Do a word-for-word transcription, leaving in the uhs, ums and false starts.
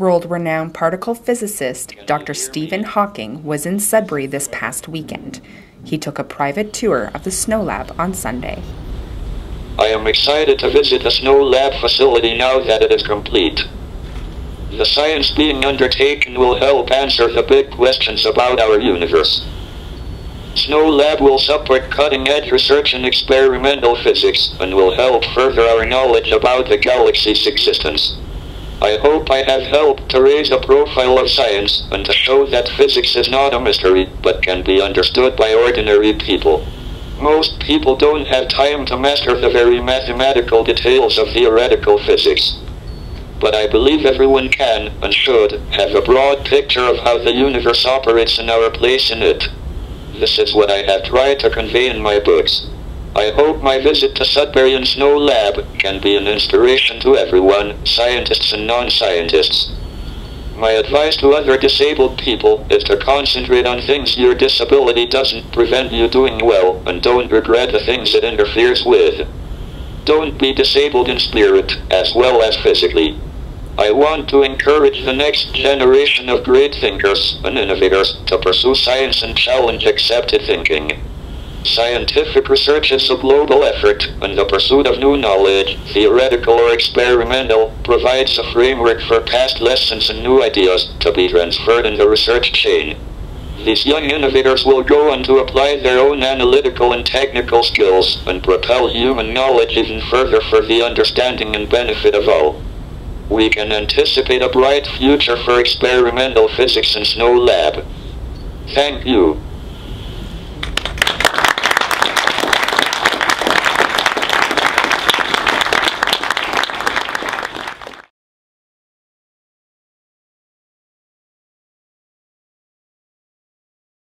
world-renowned particle physicist Doctor Stephen Hawking was in Sudbury this past weekend. He took a private tour of the SNOLAB on Sunday. I am excited to visit the SNOLAB facility now that it is complete. The science being undertaken will help answer the big questions about our universe. SNOLAB will support cutting-edge research in experimental physics and will help further our knowledge about the galaxy's existence. I hope I have helped to raise the profile of science and to show that physics is not a mystery, but can be understood by ordinary people. Most people don't have time to master the very mathematical details of theoretical physics. But I believe everyone can, and should, have a broad picture of how the universe operates and our place in it. This is what I have tried to convey in my books. I hope my visit to Sudbury and SNOLAB can be an inspiration to everyone, scientists and non-scientists. My advice to other disabled people is to concentrate on things your disability doesn't prevent you doing well, and don't regret the things it interferes with. Don't be disabled in spirit, as well as physically. I want to encourage the next generation of great thinkers and innovators to pursue science and challenge accepted thinking. Scientific research is a global effort, and the pursuit of new knowledge, theoretical or experimental, provides a framework for past lessons and new ideas to be transferred in the research chain. These young innovators will go on to apply their own analytical and technical skills and propel human knowledge even further for the understanding and benefit of all. We can anticipate a bright future for experimental physics in SNOLAB. Thank you.